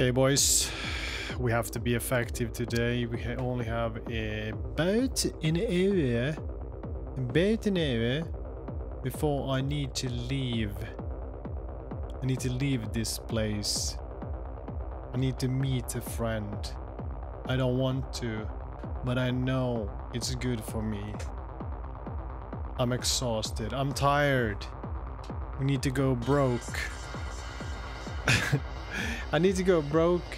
Okay, boys, we have to be effective today. We only have about an hour before I need to leave. I need to leave this place. I need to meet a friend. I don't want to, but I know it's good for me. I'm exhausted. I'm tired. We need to go broke. I need to go broke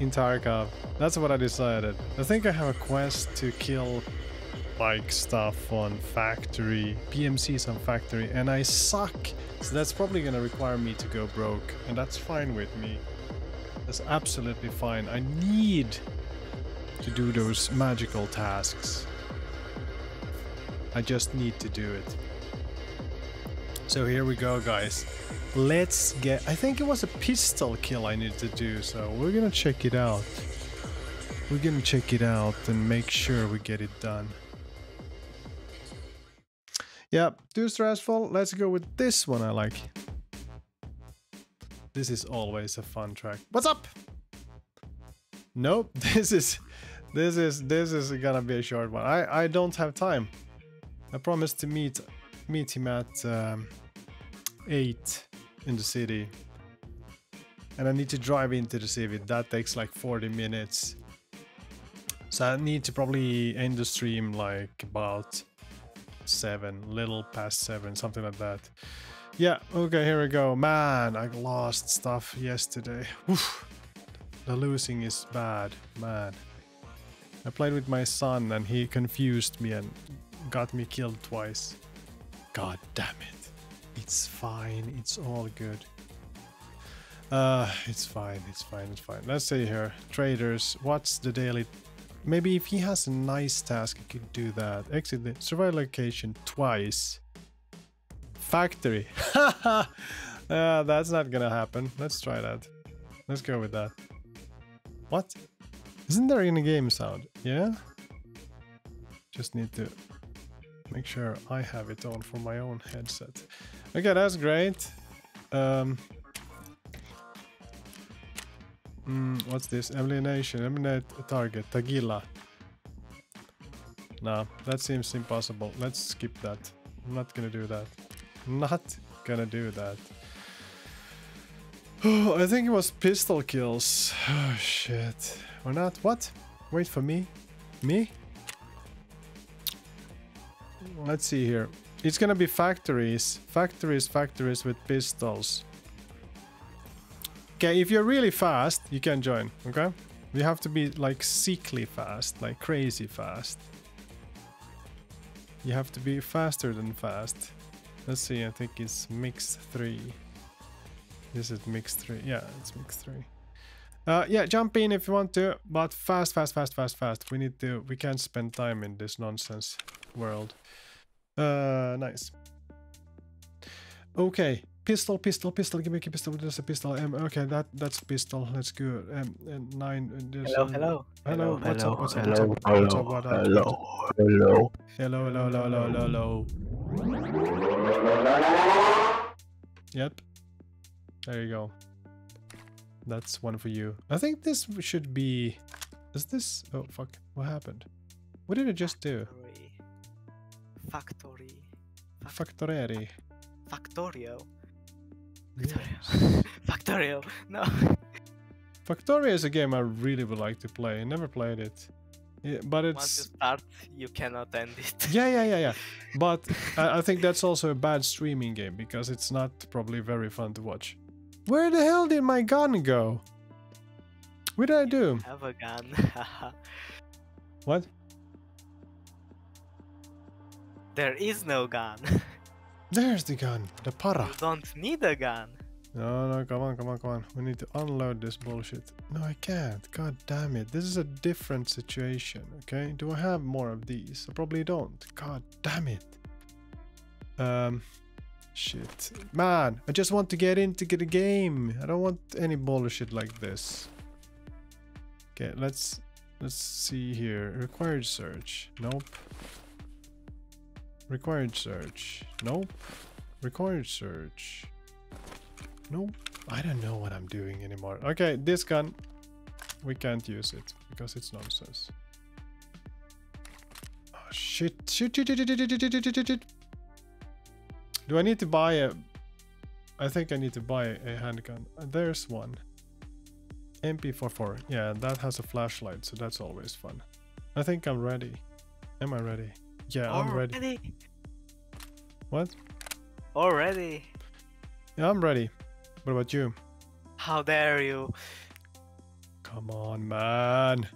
in Tarkov. That's what I decided. I think I have a quest to kill like stuff on Factory, PMCs on Factory, and I suck. So that's probably gonna require me to go broke, and that's fine with me. That's absolutely fine. I need to do those magical tasks. I just need to do it. So here we go, guys. Let's get... I think it was a pistol kill I needed to do, so we're gonna check it out. We're gonna check it out and make sure we get it done. Yeah, too stressful. Let's go with this one I like. This is always a fun track. What's up? Nope, this is gonna be a short one. I don't have time. I promised to meet him at 8 in the city, and I need to drive into the city. That takes like 40 minutes, so I need to probably end the stream like about 7, little past 7, something like that. Yeah, okay, here we go. Man, I lost stuff yesterday. Oof. The losing is bad, man. I played with my son and he confused me and got me killed twice. God damn it. It's fine, it's all good. It's fine. Let's see here. Traders, what's the daily? Maybe if he has a nice task, I could do that. Exit the survival location twice. Factory. That's not gonna happen. Let's try that. Let's go with that. What? Isn't there in a game sound? Yeah? Just need to make sure I have it on for my own headset. Okay, that's great. What's this? Elimination. Eliminate a target. Tagila. Nah, that seems impossible. Let's skip that. I'm not gonna do that. Not gonna do that. Oh, I think it was pistol kills. Oh shit. Or not? What? Wait for me. Me? Let's see here. It's gonna be factories. Factories with pistols. Okay, if you're really fast, you can join, okay? You have to be like sickly fast, like crazy fast. You have to be faster than fast. Let's see, I think it's mix 3. Is it mix 3? Yeah, it's mix 3. Yeah, jump in if you want to, but fast. We can't spend time in this nonsense world. Nice. Okay, pistol. Give me a pistol. There's a pistol. Okay, that's pistol. Let's go. Nine. Hello. Hello. Yep. There you go. That's one for you. I think this should be... Is this... Oh, fuck. What happened? What did I just do? Factory. Factorio. Yes. Factorio. No. Factorio is a game I really would like to play. I never played it. Yeah, but it's... Once you start, you cannot end it. Yeah. But I think that's also a bad streaming game because it's not probably very fun to watch. Where the hell did my gun go? What did I do? I have a gun. What? There is no gun. There's the gun. The para. You don't need a gun. No, come on. We need to unload this bullshit. No, I can't. God damn it. This is a different situation, okay? Do I have more of these? I probably don't. God damn it. Shit. Man, I just want to get into the game. I don't want any bullshit like this. Okay, let's see here. Required search. Nope. Required search. Nope. Required search. Nope. I don't know what I'm doing anymore. Okay, this gun, we can't use it because it's nonsense. Oh shit, shit, shit, shit, shit, shit, shit, shit, shit. Do I need to buy a... I think I need to buy a handgun. There's one. MP44. Yeah, that has a flashlight, so that's always fun. I think I'm ready. Am I ready? Yeah, I'm ready. What? Already. Yeah, I'm ready. What about you? How dare you? Come on, man.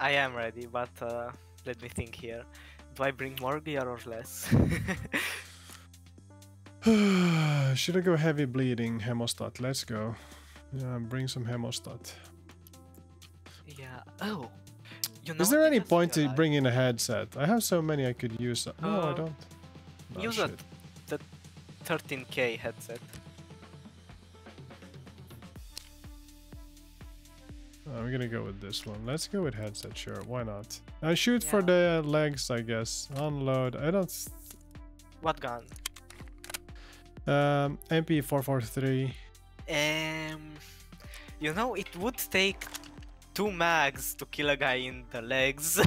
I am ready, but let me think here. Do I bring more gear or less? Should I go heavy bleeding hemostat? Let's go. Yeah, bring some hemostat. Yeah. Oh. You know, is there any point to bring in a headset? I have so many I could use. No, I don't. Oh, use the 13K headset. I'm gonna go with this one. Let's go with headset, sure. Why not? I shoot for the legs, I guess. Unload. I don't... What gun? MP443. You know, it would take 2 mags to kill a guy in the legs.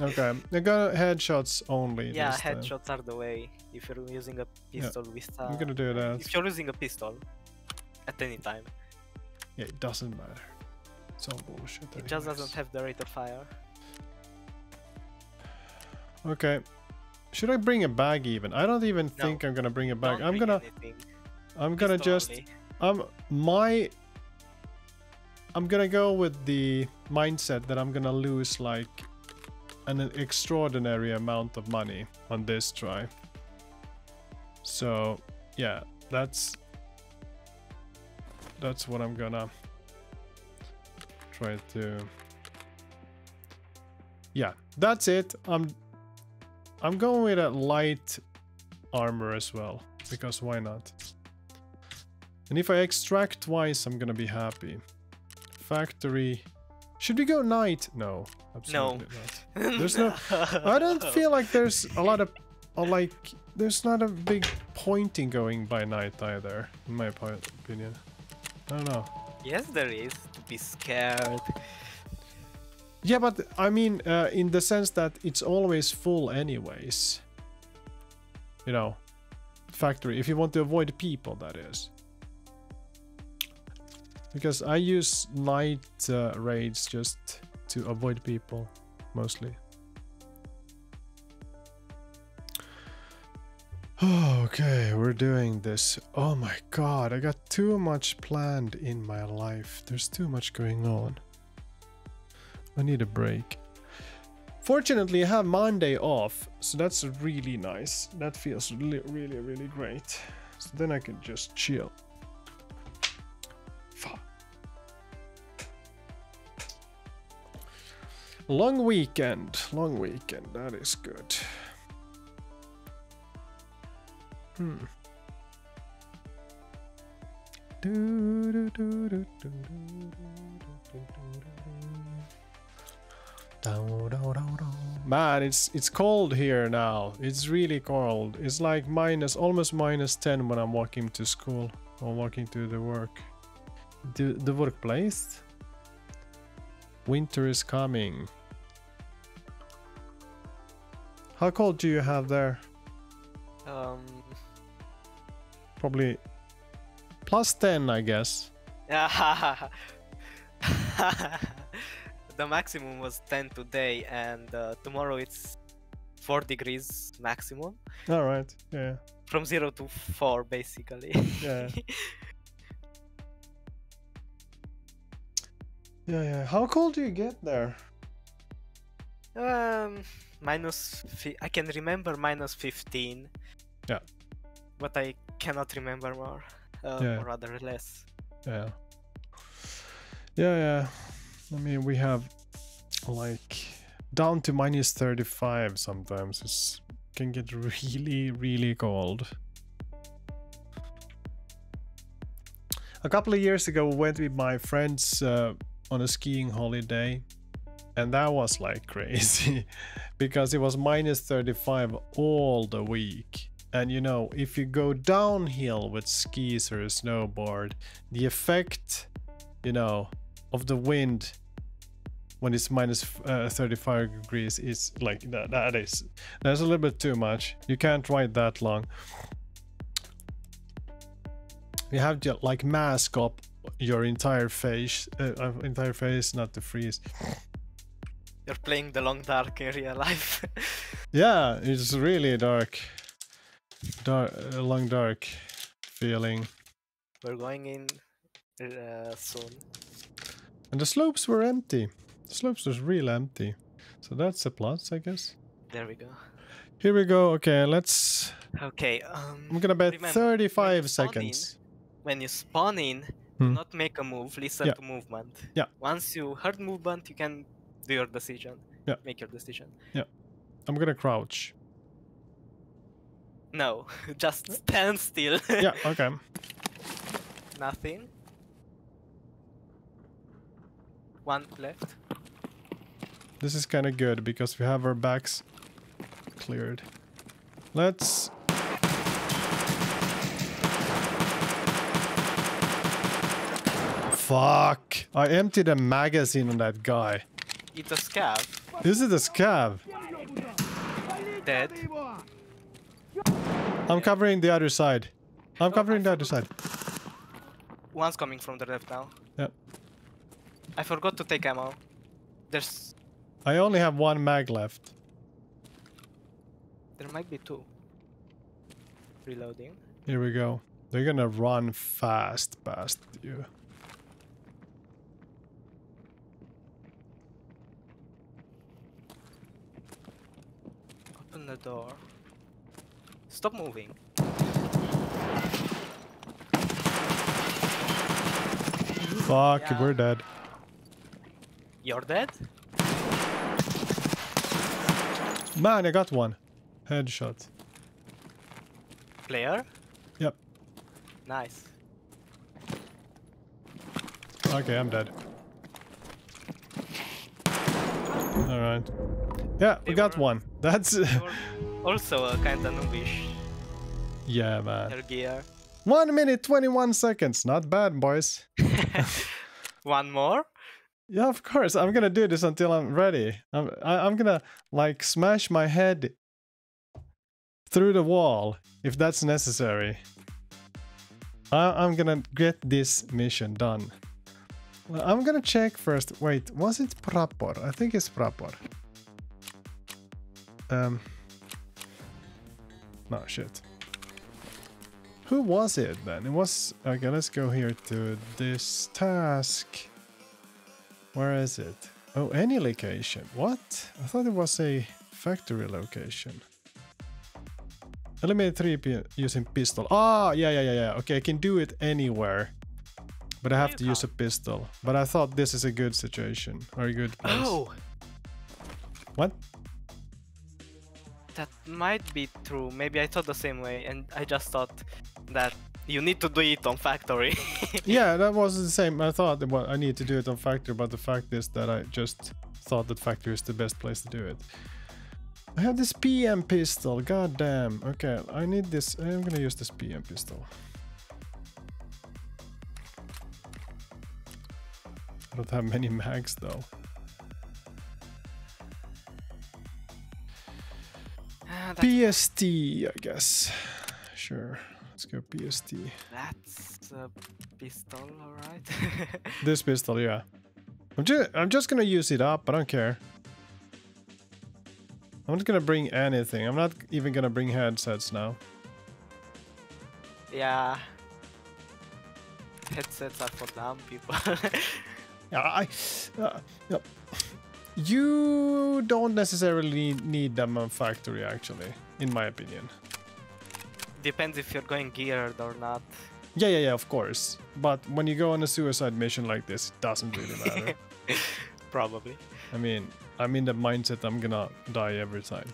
Okay, I got headshots only. Yeah, headshots are the way. If you're using a pistol with I'm gonna do that. If you're using a pistol at any time. Yeah, it doesn't matter. It's all bullshit. It just doesn't have the rate of fire. Okay. Should I bring a bag even? I don't even think I'm gonna bring a bag. I'm gonna just only. I'm gonna go with the mindset that I'm gonna lose like an extraordinary amount of money on this try. So yeah, that's what I'm gonna try to. Yeah, that's it. I'm going with a light armor as well, because why not? And if I extract twice, I'm gonna be happy. Factory. Should we go night? No, absolutely not. There's no. I don't feel like there's a lot of like. There's not a big point in going by night either, in my opinion. I don't know. Yes, there is. To be scared. Yeah, but I mean, in the sense that it's always full anyways. You know, factory, if you want to avoid people, that is. Because I use night raids just to avoid people, mostly. Okay, we're doing this. Oh my god, I got too much planned in my life. There's too much going on. I need a break. Fortunately, I have Monday off, so that's really nice. That feels really, really, really great. So then I can just chill. Fuck. Long weekend. Long weekend. That is good. Man, it's cold here now. It's really cold. It's like almost minus 10 when I'm walking to school or walking to the workplace. Winter is coming. How cold do you have there? Probably +10, I guess. The maximum was 10 today, and tomorrow it's 4 degrees maximum. All right, yeah. From 0 to 4, basically. Yeah. Yeah, yeah. How cold do you get there? I can remember -15. Yeah. But I cannot remember more, or rather less. Yeah. Yeah, yeah. I mean, we have like down to -35 sometimes. It can get really, really cold. A couple of years ago, we went with my friends on a skiing holiday, and that was like crazy because it was -35 all the week. And you know, if you go downhill with skis or a snowboard, the effect, you know, of the wind when it's minus 35 degrees is like that's a little bit too much. You can't ride that long. You have to like mask up your entire face, not to freeze. You're playing the long dark in real life. Yeah, it's really dark, long dark feeling. We're going in soon. And the slopes were empty. The slopes was real empty. So that's a plus, I guess. There we go. Here we go. Okay, let's... Okay, I'm gonna bet remember, 35 seconds. When you spawn in, do not make a move, listen to movement. Yeah. Once you heard movement, you can do your decision. Yeah. Make your decision. Yeah. I'm gonna crouch. No, just stand still. Yeah, okay. Nothing. One left. This is kind of good because we have our backs cleared. Let's... Fuck! I emptied a magazine on that guy. It's a scav. This is a scav. Dead. I'm covering the other side. I'm covering the other side. One's coming from the left now. Yeah. I forgot to take ammo. There's... I only have one mag left. There might be two. Reloading. Here we go. They're gonna run fast past you. Open the door. Stop moving. Fuck, yeah. We're dead. You're dead? Man, I got one. Headshot. Player? Yep. Nice. Okay, I'm dead. Alright. Yeah, we got one. That's... Also a kind of noobish. Yeah, man. Gear. 1 minute, 21 seconds. Not bad, boys. One more? Yeah, of course. I'm gonna do this until I'm ready. I'm gonna like smash my head through the wall if that's necessary. I'm gonna get this mission done. I'm gonna check first. Wait, was it Prapor? I think it's Prapor. No, shit. Who was it then? It was... Okay, let's go here to this task. Where is it? Oh, any location. What? I thought it was a factory location. Eliminate 3 using pistol. Ah, yeah. Okay, I can do it anywhere. But I have to use a pistol. But I thought this is a good situation. Or a good place. Oh! What? That might be true. Maybe I thought the same way, and I just thought that you need to do it on factory. Yeah, that was the same. I thought, well, I need to do it on factory, but the fact is that I just thought that factory is the best place to do it. I have this PM pistol. God damn. Okay, I need this. I'm gonna use this PM pistol. I don't have many mags though. PST, I guess. Sure, let's go PST. That's a pistol, alright. This pistol, yeah. I'm just gonna use it up. I don't care. I'm not gonna bring anything. I'm not even gonna bring headsets now. Yeah. Headsets are for dumb people. Yep. You don't necessarily need them on factory, actually, in my opinion. Depends if you're going geared or not. Yeah, of course. But when you go on a suicide mission like this, it doesn't really matter. Probably. I mean, I'm in the mindset I'm gonna die every time.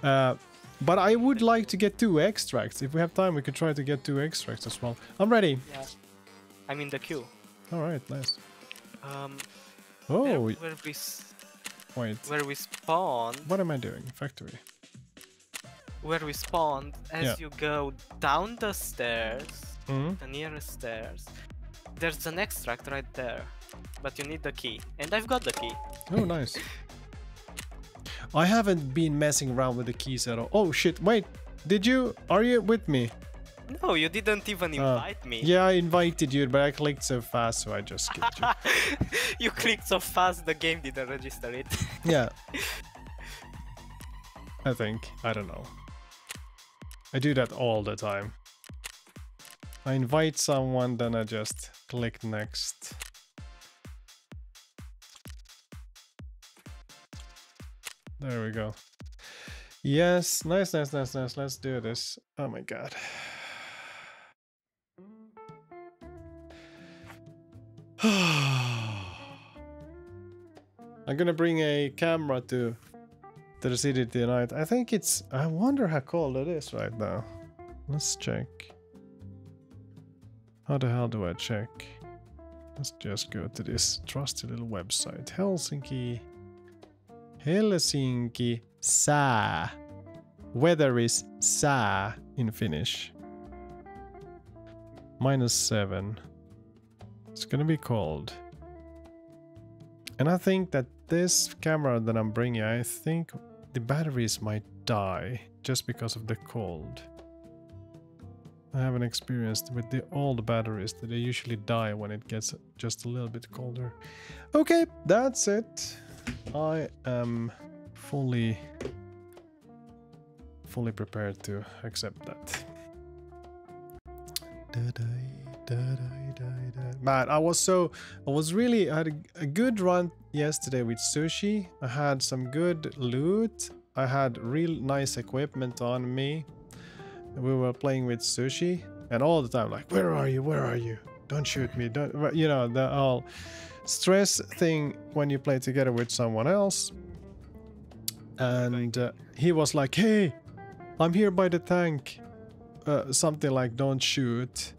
But I would like to get 2 extracts. If we have time, we could try to get 2 extracts as well. I'm ready. Yeah. I'm in the queue. All right, nice. Oh, where we spawn. What am I doing? Factory. where we spawned, as you go down the stairs, the nearest stairs, there's an extract right there. But you need the key. And I've got the key. Oh, nice. I haven't been messing around with the keys at all. Oh, shit. Wait. Did you? Are you with me? No, you didn't even invite me. Yeah, I invited you, but I clicked so fast, so I just skipped you. You clicked so fast, the game didn't register it. Yeah. I think. I don't know. I do that all the time. I invite someone, then I just click next. There we go. Yes, nice, nice, nice, nice. Let's do this. Oh my god. I'm gonna bring a camera to the city tonight. I think it's... I wonder how cold it is right now. Let's check. How the hell do I check? Let's just go to this trusty little website. Helsinki. Helsinki saa. Weather is saa in Finnish. -7. It's gonna be cold. And I think that this camera that I'm bringing, I think the batteries might die just because of the cold. I haven't experienced with the old batteries that they usually die when it gets just a little bit colder. Okay, that's it. I am fully prepared to accept that. Man, I had a good run yesterday with sushi. I had some good loot. I had real nice equipment on me. We were playing with sushi, and all the time like, where are you? Where are you? Don't shoot me. Don't, you know, the whole stress thing when you play together with someone else. And he was like, hey, I'm here by the tank. Something like, don't shoot.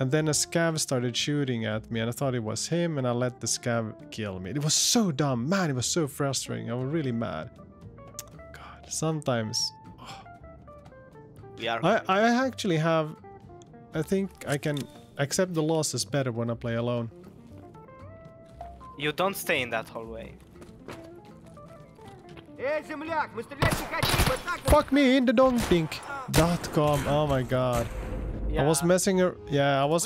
And then a scav started shooting at me, and I thought it was him, and I let the scav kill me. It was so dumb, man. It was so frustrating. I was really mad. God, sometimes... Oh. I actually have... I think I can accept the losses better when I play alone. You don't stay in that hallway. Fuck me in the dongpink.com. Oh my god. Yeah. I was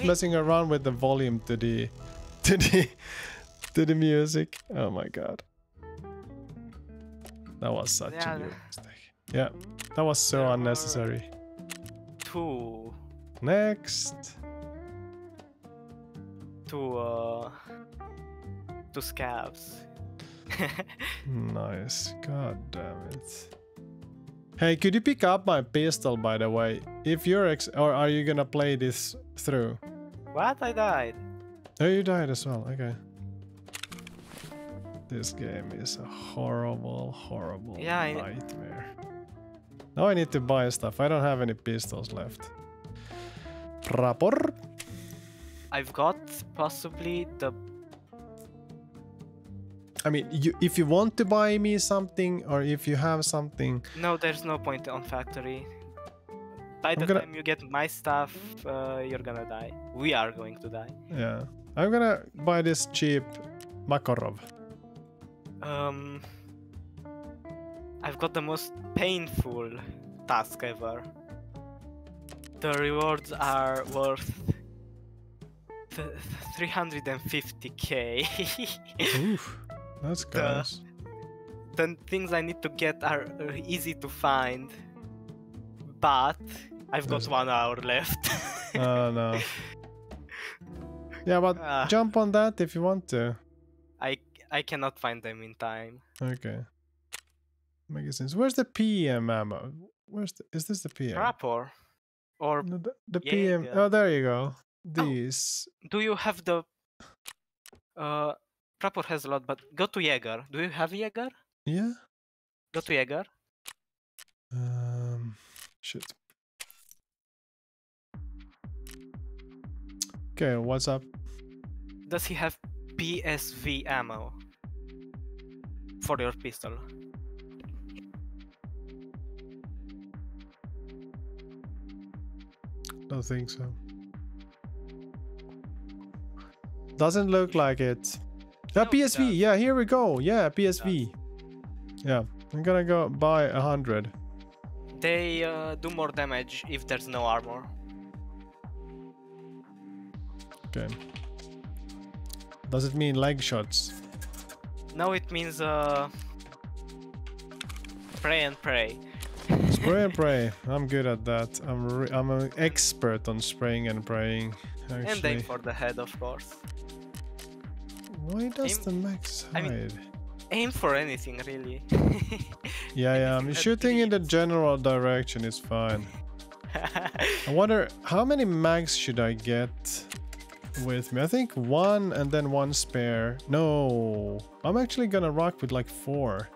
messing around with the volume to the music. Oh my god. That was such a weird mistake. Yeah. That was so unnecessary. Two. Next. Two scabs. Nice. God damn it. Hey, could you pick up my pistol, by the way? If you're or are you gonna play this through? What? I died. Oh, you died as well. Okay. This game is a horrible, horrible nightmare. Now I need to buy stuff. I don't have any pistols left. Prapor. I've got possibly the... I mean, if you want to buy me something, or if you have something... No, there's no point on Factory. By the time you get my stuff, you're gonna die. We are going to die. Yeah. I'm gonna buy this cheap Makarov. I've got the most painful task ever. The rewards are worth... 350k. Oof. That's gross. The things I need to get are easy to find, but I've got 1 hour left. Oh, no. Yeah, but jump on that if you want to. I cannot find them in time. Okay. Magazines. Where's the PM ammo? Is this the PM? Prapor. Or no, the PM. Jaeger. Oh, there you go. These. Oh, do you have the... Prapor has a lot, but go to Jaeger. Do you have Jaeger? Yeah. Go to Jaeger. Shit. Okay, what's up? Does he have PSV ammo for your pistol? Don't think so. Doesn't look like it. That no, PSV. It yeah, here we go. Yeah, PSV. Yeah, I'm gonna go buy 100. They do more damage if there's no armor. Okay. Does it mean leg shots? No, it means spray and pray. Spray and pray. I'm good at that. I'm an expert on spraying and praying. Actually. And aim for the head, of course. Why does aim, the max hide? I mean, aim for anything, really. Yeah, I'm shooting in the general direction is fine. I wonder how many mags should I get with me? I think one and then one spare. No, I'm actually gonna rock with like 4.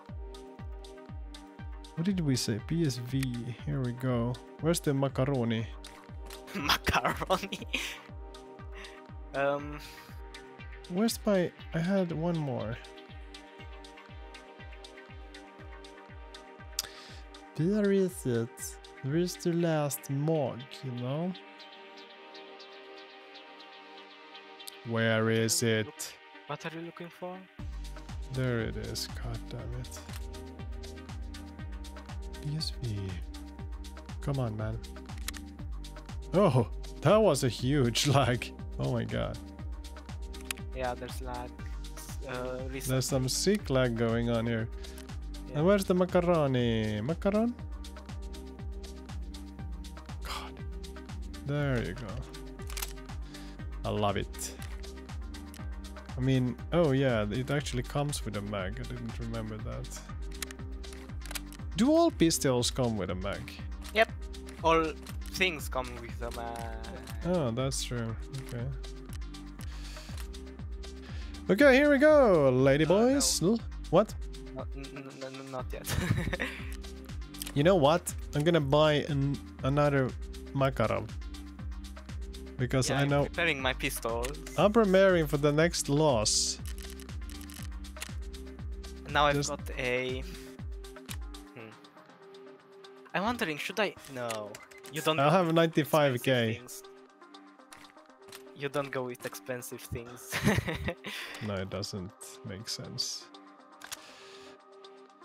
What did we say? PSV. Here we go. Where's the macaroni? Macaroni. Where's my? I had one more. Where is it? Where is the last mod? You know. Where is it? What are you looking for? There it is. God damn it. PSV. Come on, man. Oh, that was a huge lag. Oh my god. Yeah, there's lag. There's some sick lag going on here. Yeah. And where's the macaroni? Macaron? God. There you go. I love it. I mean, oh yeah, it actually comes with a mag. I didn't remember that. Do all pistols come with a mag? Yep. All things come with a mag. Oh, that's true. Okay. Okay, here we go, lady boys. No. What? No, not yet. You know what? I'm gonna buy another Makarov. Because yeah, I know. I'm preparing my pistols. I'm preparing for the next loss. Now I've got a. I'm wondering, should I? No, you don't. I have 95k. You don't go with expensive things. No, it doesn't make sense.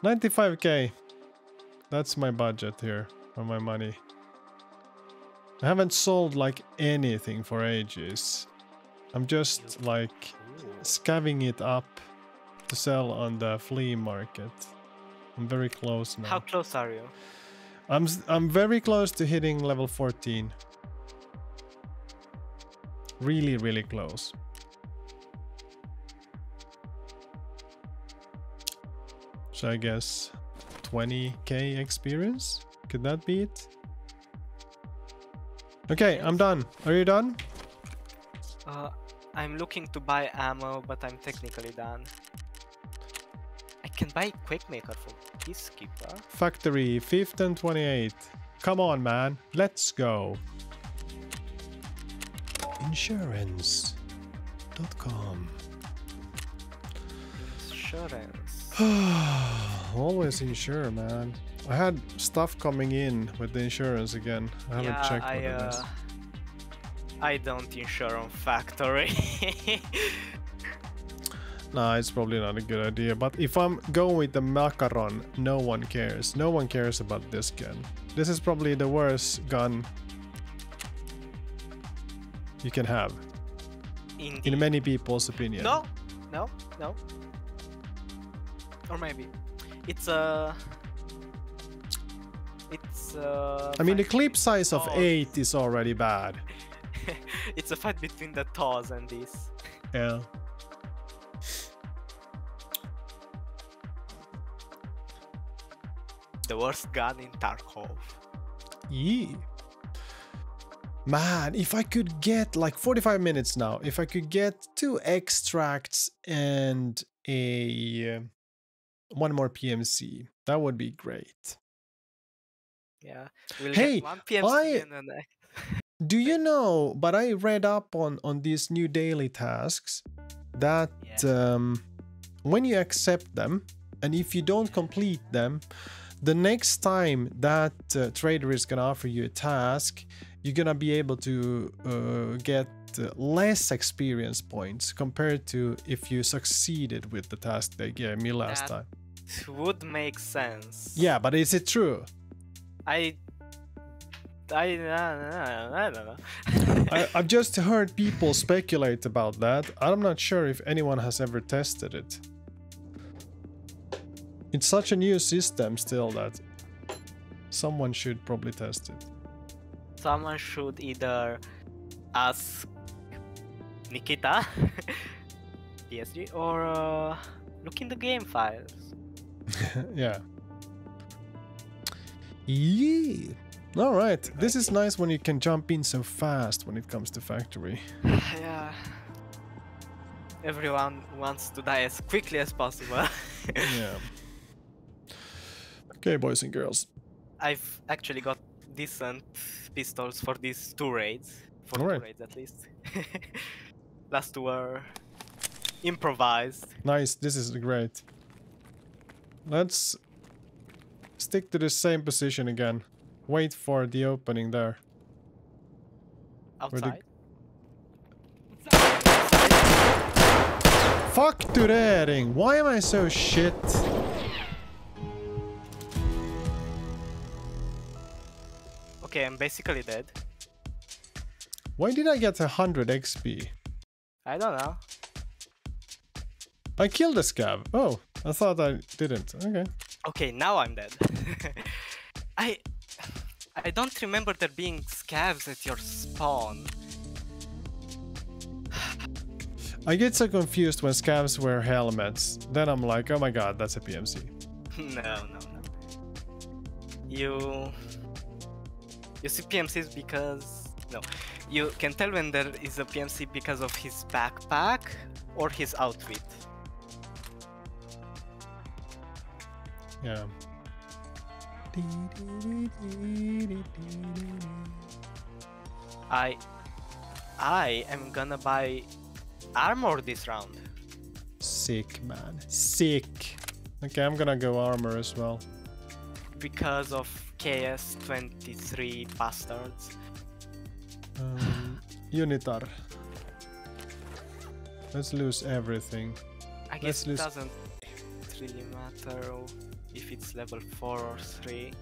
95k. That's my budget here for my money. I haven't sold like anything for ages. I'm just like scavenging it up to sell on the flea market. I'm very close now. How close are you? I'm very close to hitting level 14. Really, really close. So I guess 20k experience? Could that be it? Okay, I'm done. Are you done? I'm looking to buy ammo, but I'm technically done. I can buy Quakemaker for Peacekeeper. Factory 5th and 28th. Come on, man. Let's go. Insurance.com. Insurance. Always insure, man. I had stuff coming in with the insurance again. I haven't checked what it is. I don't insure on Factory. Nah, it's probably not a good idea. But if I'm going with the Macaron, no one cares. No one cares about this gun. This is probably the worst gun you can have. Indeed. In many people's opinion. No. Or maybe. I mean, the clip size of 8 is already bad. It's a fight between the toes and this. Yeah. The worst gun in Tarkov. Yeah. Man, if I could get like 45 minutes now, if I could get 2 extracts and a one more PMC, that would be great. Yeah. We'll get one PMC and then do you know, but I read up on these new daily tasks that when you accept them and if you don't complete them, the next time that trader is going to offer you a task, you're gonna be able to get less experience points compared to if you succeeded with the task they gave me last time. That would make sense. Yeah, but is it true? I don't know. I've just heard people speculate about that. I'm not sure if anyone has ever tested it. It's such a new system still that someone should probably test it. Someone should either ask Nikita, PSG, or look in the game files. Yeah. Yeah. All right, this is nice when you can jump in so fast when it comes to Factory. Yeah. Everyone wants to die as quickly as possible. Yeah. Okay, boys and girls. I've actually got decent pistols for these two raids. For all right. Two raids at least. Last two were improvised. Nice, this is great. Let's stick to the same position again. Wait for the opening there. Outside? Fuck Turering! Why am I so shit? Okay, I'm basically dead. Why did I get 100 XP? I don't know. I killed a scav. Oh, I thought I didn't. Okay. Okay, now I'm dead. I don't remember there being scavs at your spawn. I get so confused when scavs wear helmets. Then I'm like, oh my god, that's a PMC. No. You see PMCs because... No. You can tell when there is a PMC because of his backpack or his outfit. Yeah. I am gonna buy armor this round. Sick, man. Sick. Okay, I'm gonna go armor as well. Because of KS23 bastards. Unitar. Let's lose everything. I guess it doesn't really matter if it's level 4 or 3.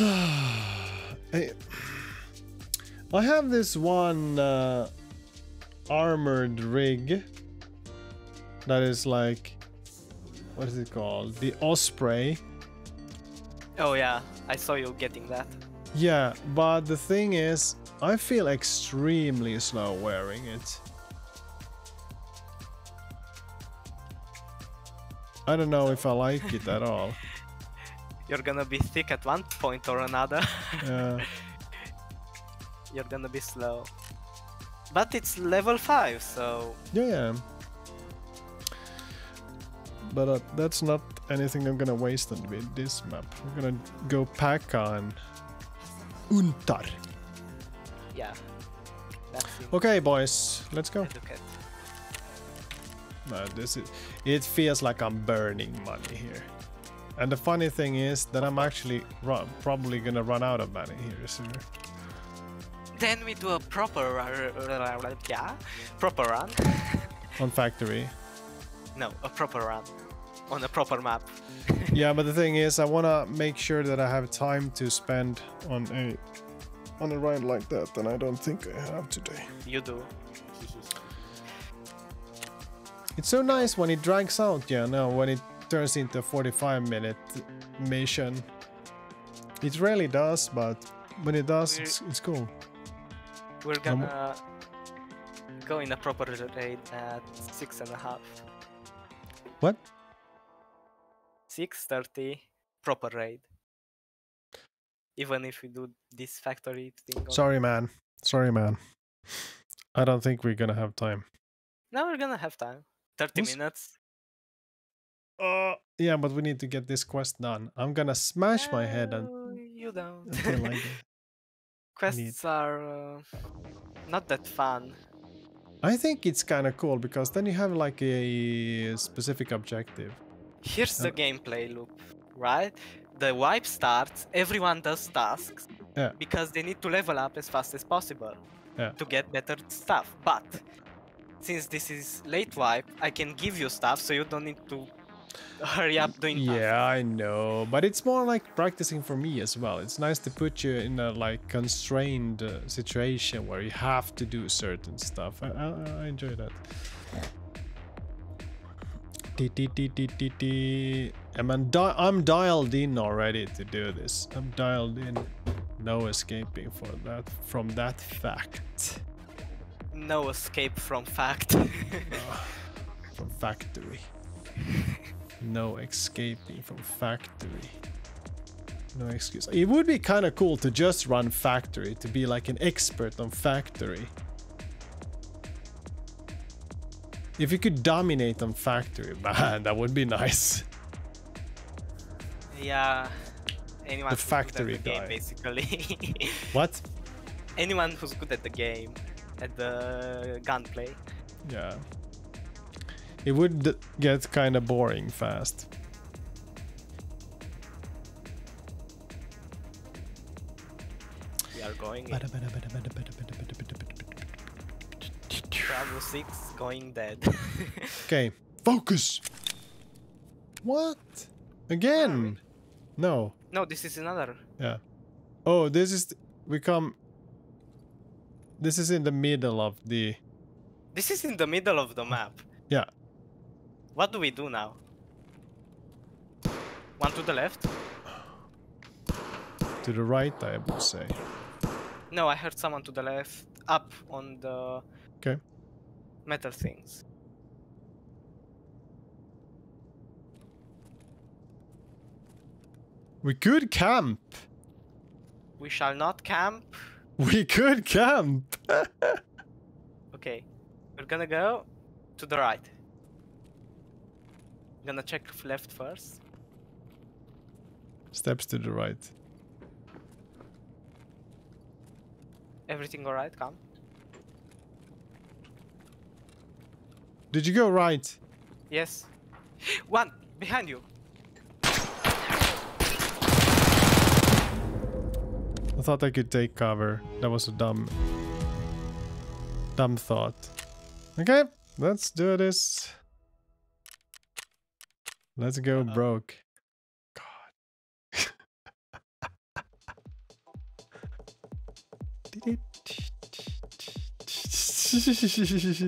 I have this one armored rig that is like, what is it called? The Osprey. Oh yeah, I saw you getting that. Yeah, but the thing is, I feel extremely slow wearing it. I don't know if I like it at all. You're gonna be thick at one point or another. Yeah. You're gonna be slow. But it's level 5, so... Yeah. But that's not anything I'm gonna waste on this map. I'm gonna go pack on... Untar. Yeah. Okay, boys. Let's go. No, this is... It feels like I'm burning money here. And the funny thing is that I'm actually probably gonna run out of money here sooner. Then we do a proper proper run. On Factory. No, a proper run. On a proper map. Yeah, but the thing is, I wanna make sure that I have time to spend on a ride like that, and I don't think I have today. You do. It's so nice when it drags out, you know, when it turns into a 45-minute mission. It rarely does, but when it does, it's cool. We're gonna go in a proper raid at 6:30. What? 6:30 proper raid. Even if we do this Factory thing. Sorry, man. Sorry, man. I don't think we're gonna have time. No, we're gonna have time. 30 minutes. Yeah, but we need to get this quest done. I'm gonna smash my head and... You don't. Like quests are not that fun. I think it's kind of cool because then you have like a specific objective. Here's the gameplay loop, right? the wipe starts, everyone does tasks, yeah, because they need to level up as fast as possible, yeah, to get better stuff. But since this is late wipe, I can give you stuff, so you don't need to hurry up doing tasks. Yeah, I know, but it's more like practicing for me as well. It's nice to put you in a like constrained situation where you have to do certain stuff. I enjoy that. I'm dialed in already to do this. I'm dialed in. No escaping for that from that fact. No escape from fact. From factory. No escaping from factory. No excuse. It would be kind of cool to just run factory, to be like an expert on factory. If you could dominate on factory, man, that would be nice. Yeah, anyone the who's factory good at the guy. Game, basically. What? Anyone who's good at the game, at the gunplay. Yeah. It would get kind of boring fast. We are going. Bravo 6 going dead. Okay, focus. What? Again? No. No, this is another. Yeah. Oh, this is we come. This is in the middle of the. This is in the middle of the map. Yeah. What do we do now? One to the left. To the right, I would say. No, I heard someone to the left, up on the. Okay. Metal things. We could camp. We shall not camp. We could camp. Okay, we're gonna go to the right. I'm gonna check left first. Steps to the right. Everything alright? Come. Did you go right? Yes. One behind you. I thought I could take cover. That was a dumb thought. Okay, let's do this. Let's go broke. God. Did it?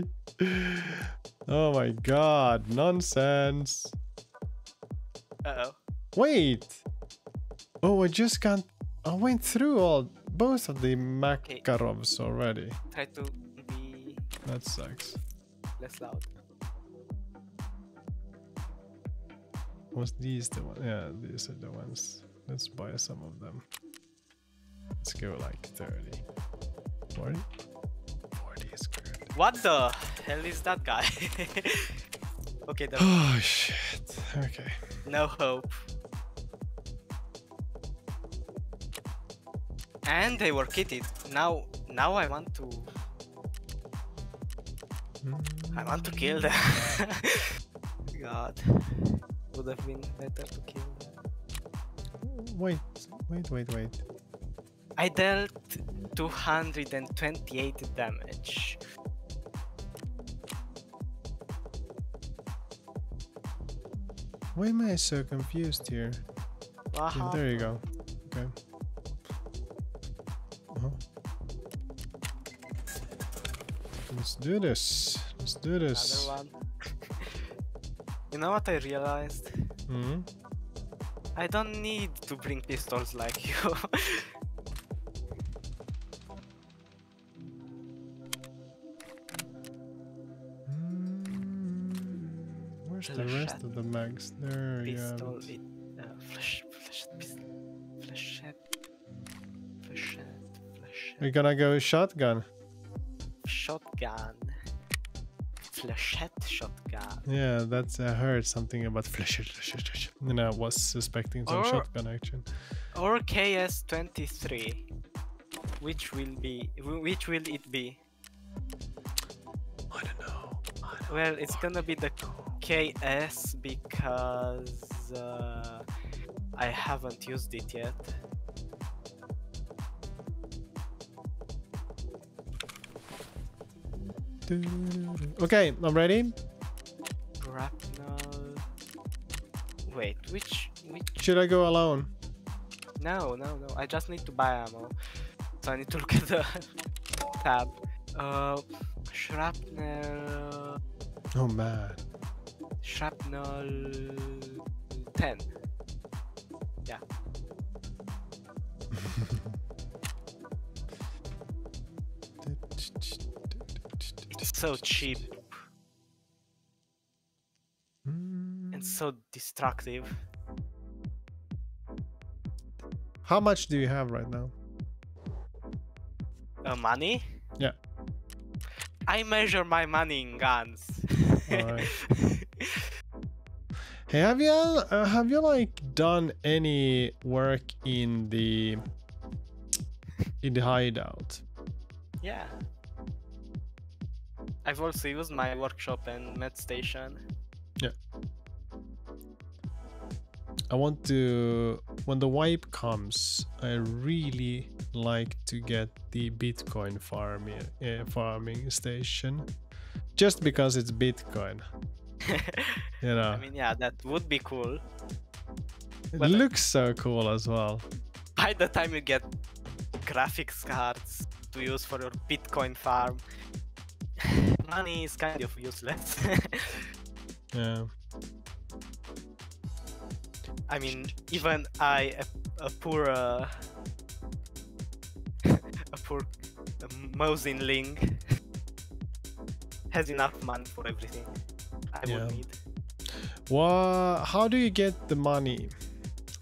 Oh my god, nonsense. Uh-oh. Wait. Oh, I just can't... I went through both of the Makarovs already. Try to be... That sucks. Less loud. Was these the one? Yeah, these are the ones. Let's buy some of them. Let's go like 30. 40? 40 is good. What the... hell is that guy? Okay. Oh shit. Okay. No hope. And they were kitted. Now I want to. I want to kill them. God, would have been better to kill them. Wait. I dealt 228 damage. Why am I so confused here? Wow. There you go. Okay. Oh. Let's do this. Let's do this. Another one. You know what I realized? Mm-hmm. I don't need to bring pistols like you. The rest of the mags there. Pistol, yeah. Flashhead. We're gonna go shotgun. Shotgun. Flashhead shotgun. Yeah, that's I heard something about flashhead. And I was suspecting some shotgun action. Or KS23. Which will it be? I don't know. Well, it's gonna be the KS because I haven't used it yet. Okay, I'm ready. Grapnel. Wait, which? Should I go alone? No. I just need to buy ammo. So I need to look at the tab. Shrapnel. Oh man. Shrapnel 10. Yeah. It's so cheap and so destructive. How much do you have right now? Money? Yeah. I measure my money in guns. All right. Hey, have you like done any work in the hideout? Yeah. I've also used my workshop and med station. Yeah. I want to, when the wipe comes, I really like to get the Bitcoin farming station, just because it's Bitcoin. You know. I mean, yeah, that would be cool. It looks so cool as well. By the time you get graphics cards to use for your Bitcoin farm, money is kind of useless. Yeah. I mean, even I, a poor Mosinling has enough money for everything I would need. Well, how do you get the money?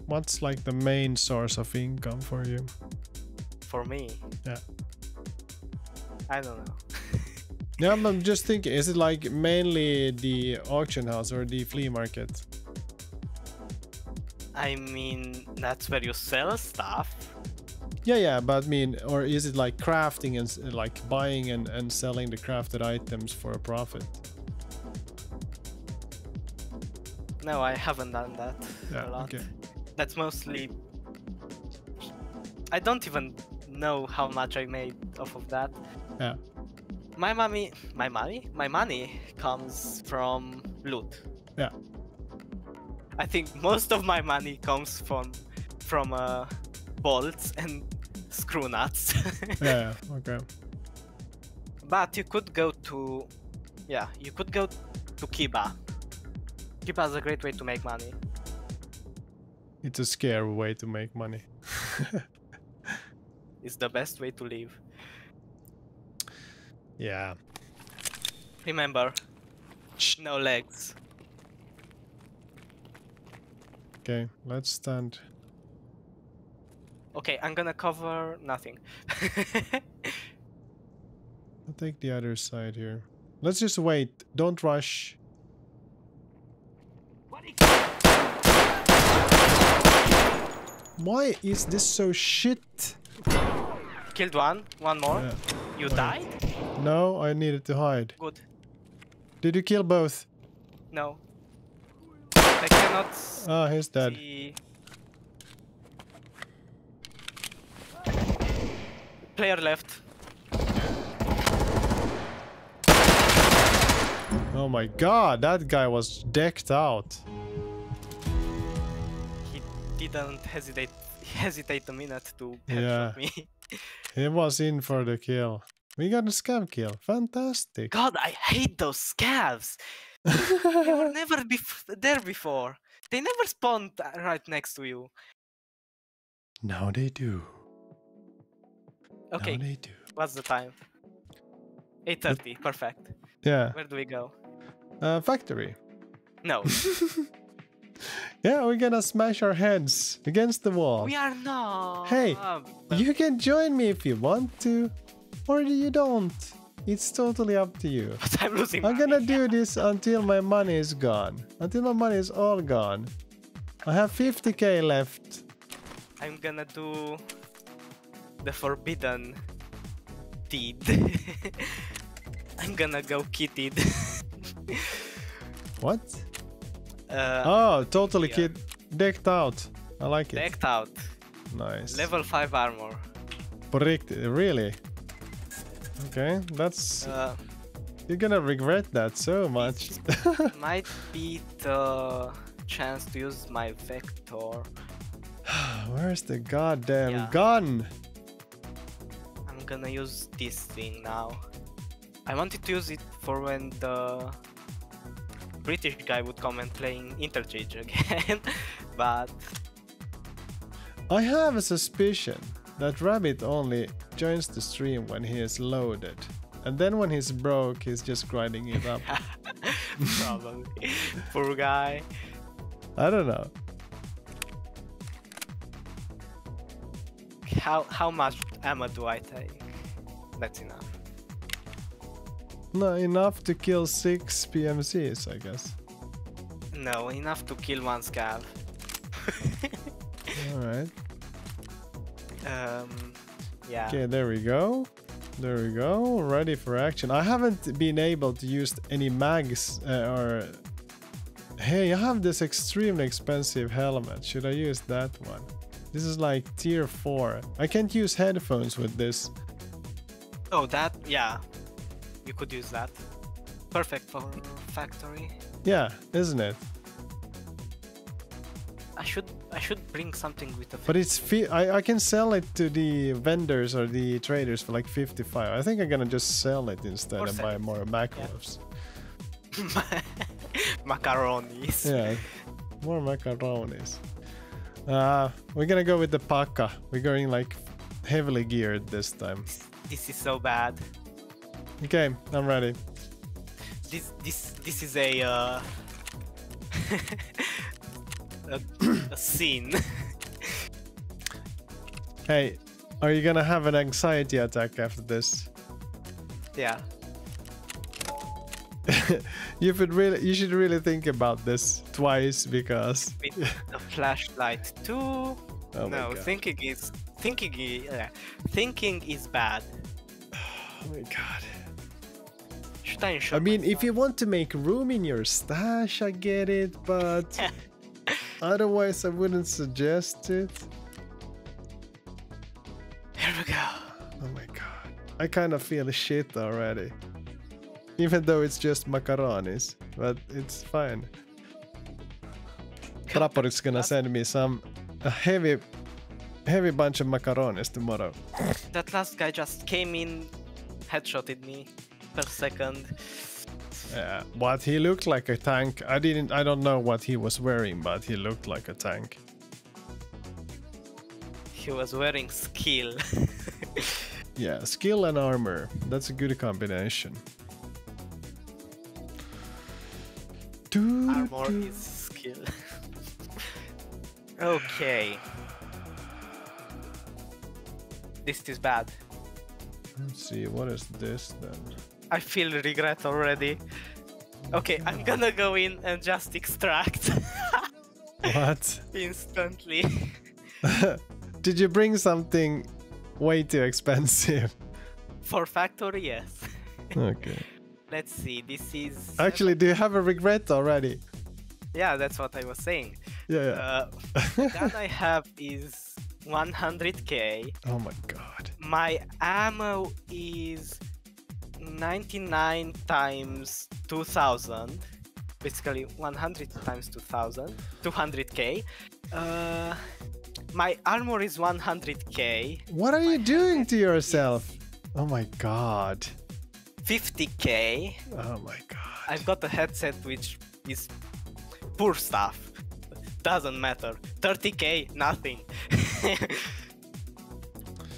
What's like the main source of income for you? For me? Yeah. I don't know. Yeah, I'm just thinking, is it like mainly the auction house or the flea market? I mean, that's where you sell stuff. Yeah, but I mean, or is it like crafting and like buying and selling the crafted items for a profit? No, I haven't done that a lot. Okay. That's mostly... I don't even know how much I made off of that. Yeah. My money comes from loot. Yeah. I think most of my money comes from bolts and screw nuts. Yeah, okay. But you could go to Kiba. Kiba is a great way to make money. It's a scary way to make money. It's the best way to live. Yeah. Remember, no legs. Okay, let's stand. Okay, I'm gonna cover nothing. I'll take the other side here. Let's just wait. Don't rush. Why is this so shit? Killed one. One more. Yeah. You died? No, I needed to hide. Good. Did you kill both? No. I cannot. Oh, he's dead. See. Player left. Oh my god, that guy was decked out. He didn't hesitate a minute to headshot me. He was in for the kill. We got a scav kill. Fantastic. God, I hate those scavs. They were never there before. They never spawned right next to you. Now they do. Okay. Now they do. What's the time? 8:30. Perfect. Yeah. Where do we go? Factory. No. Yeah, we're gonna smash our heads against the wall. We are not. Hey, you can join me if you want to, or you don't. It's totally up to you. But I'm losing money. Gonna do this until my money is gone. Until my money is all gone. I have 50k left. I'm gonna do the forbidden deed. I'm gonna go kitted. What? Oh, totally decked out. I like it. Decked out. Nice. Level 5 armor. Really? Okay, that's... You're gonna regret that so much. Might be the chance to use my Vector. Where's the goddamn gun? I'm gonna use this thing now. I wanted to use it for when the British guy would come and playing Interchange again, but... I have a suspicion that Rabbit only joins the stream when he is loaded. And then when he's broke, he's just grinding it up. Probably. Poor guy. I don't know. How much ammo do I take? That's enough. No, enough to kill 6 PMCs, I guess. No, enough to kill 1 scab. Alright. Yeah. Okay, there we go. There we go, ready for action. I haven't been able to use any mags or... Hey, I have this extremely expensive helmet. Should I use that one? This is like tier 4. I can't use headphones with this. Oh, that, yeah. You could use that. Perfect for factory. Yeah, isn't it? I should bring something with a... But it's... I can sell it to the vendors or the traders for like 55. I think I'm gonna just sell it instead and buy more Makarovs. Yeah. Macaronis. Yeah, more macaronis. We're gonna go with the Paka. We're going like heavily geared this time. This is so bad. Okay, I'm ready. This is a... a scene. Hey, are you gonna have an anxiety attack after this? Yeah. you should really think about this twice, because with the flashlight too. Oh no, thinking is bad. Oh my god. Should I ensure? I mean, if you want to make room in your stash, I get it, but. Otherwise, I wouldn't suggest it. Here we go. Oh my god. I kind of feel shit already. Even though it's just macaronis. But it's fine. Prapor is gonna send me a heavy bunch of macaronis tomorrow. That last guy just came in, headshotted me per second. What, he looked like a tank. I don't know what he was wearing, but he looked like a tank. He was wearing skill. Yeah, skill and armor. That's a good combination. Armor is skill. Okay. This is bad. Let's see, what is this then? I feel regret already. Okay, I'm gonna go in and just extract. What? Instantly. Did you bring something way too expensive? For factory, yes. Okay. Let's see, this is... Actually, do you have a regret already? Yeah, that's what I was saying. Yeah. The gun I have is 100k. Oh my god. My ammo is... 99 times 2000, basically 100 times 2000, 200k. My armor is 100k. What are you doing to yourself? Oh my god. 50k. Oh my god. I've got a headset which is poor stuff. Doesn't matter. 30k, nothing.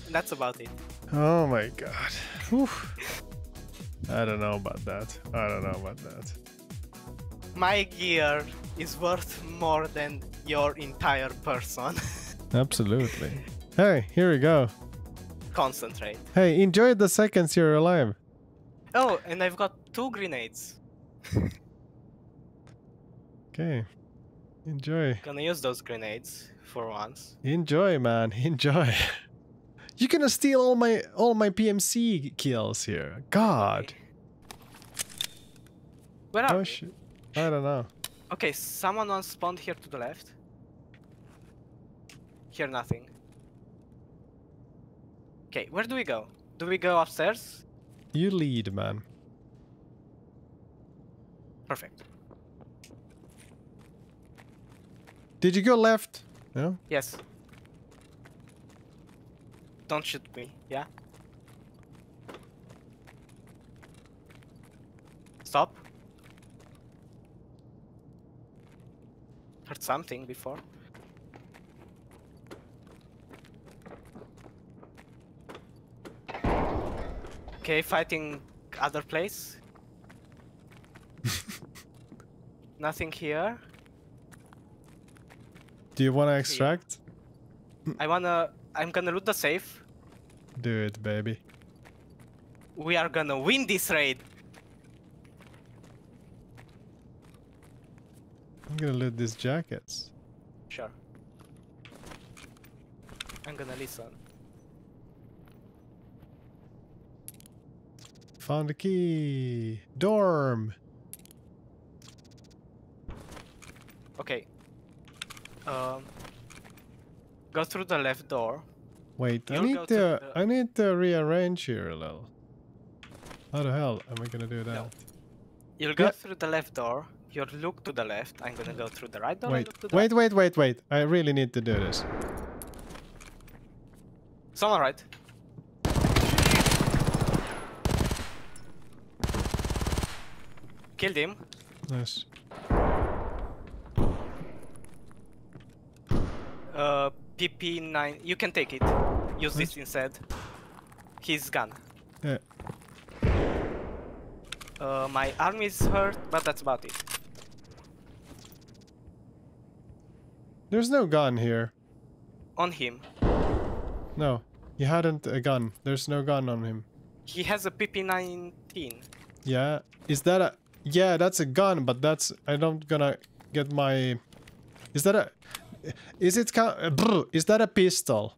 That's about it. Oh my god. Oof. I don't know about that. I don't know about that. My gear is worth more than your entire person. Absolutely. Hey, here we go. Concentrate. Hey, enjoy the seconds you're alive. Oh, and I've got 2 grenades. Okay. Enjoy. Gonna use those grenades for once. Enjoy, man. Enjoy. You're gonna steal all my PMC kills here. God. Where are we? I don't know. Okay, someone once spawned here to the left. hear nothing. Okay, where do we go? Do we go upstairs? You lead, man. Perfect. Did you go left? Yeah? Yes. Don't shoot me, yeah? Stop. Heard something before. Okay, fighting other place. Nothing here. Do you wanna extract? I'm gonna loot the safe. Do it, baby. We are gonna win this raid. I'm gonna loot these jackets. Sure. I'm gonna listen. Found a key. Dorm. Okay. Go through the left door. Wait, I need to rearrange here a little. How the hell am I gonna do that? No. You'll go through the left door. You'll look to the left. I'm gonna go through the right door. Wait, wait! I really need to do this. Someone right. Killed him. Nice. PP9, you can take it. Use this instead. He's gone. Yeah. My arm is hurt, but that's about it. There's no gun here. On him. No, he hadn't a gun. There's no gun on him. He has a PP19. Yeah, is that a... Yeah, that's a gun, but that's... I'm not gonna get my... Is that a... Is that a pistol?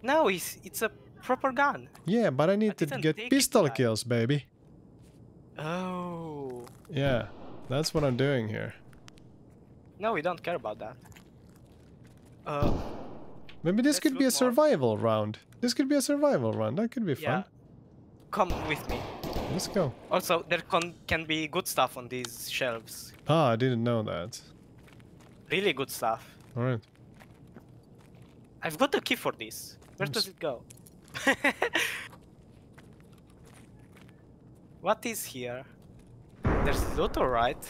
No, it's a proper gun. Yeah, but I need to get pistol kills, baby. Oh. Yeah, that's what I'm doing here. No, we don't care about that. Maybe this could be a survival round. This could be a survival round. That could be fun. Come with me. Let's go. Also, there can be good stuff on these shelves. Ah, I didn't know that. Really good stuff. Alright. I've got the key for this. Where does it go? What is here? There's loot, alright.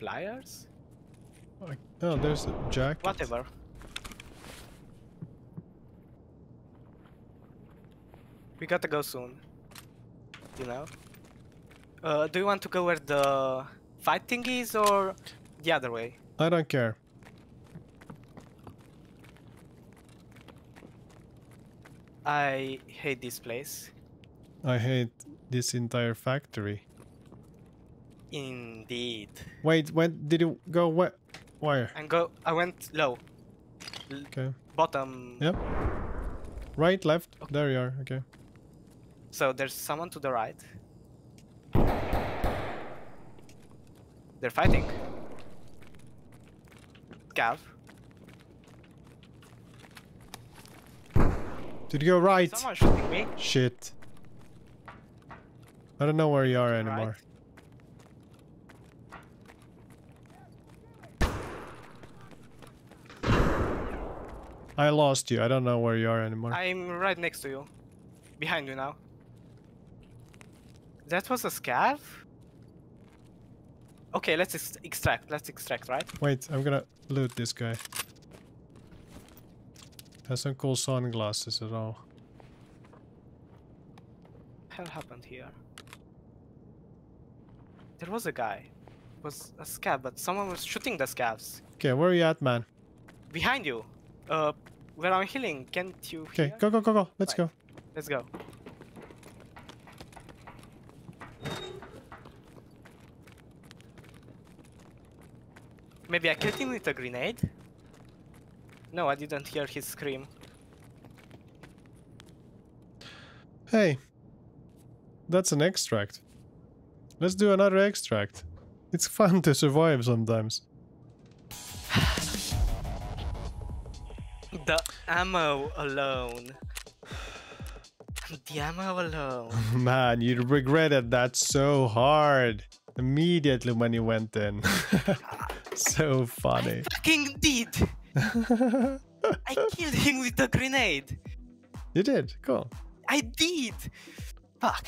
Pliers? Oh, there's a jacket. Whatever. We gotta go soon. You know? Do you want to go where the fighting is or the other way? I don't care. I hate this place. I hate this entire factory. Indeed. Wait, when did you go where? I went low. Okay. Bottom. Yep. Right, left. Okay. There you are. Okay. So there's someone to the right. They're fighting. Gav. Did you go right? Someone shooting me. Shit. I don't know where you are anymore. I lost you. I don't know where you are anymore. I'm right next to you. Behind you now. That was a scav? Okay, let's extract. Let's extract, right? Wait, I'm gonna loot this guy. Has some cool sunglasses at all. What happened here? There was a guy. It was a scab, but someone was shooting the scabs. Okay, where are you at, man? Behind you. Where I'm healing. Can't you hear? Okay, go. Let's go. Let's go. Maybe I killed him with a grenade? No, I didn't hear his scream. Hey. That's an extract. Let's do another extract. It's fun to survive sometimes. The ammo alone. The ammo alone. Man, you regretted that so hard. Immediately when you went in. So funny. I fucking did. I killed him with a grenade. You did? Cool. I did. Fuck.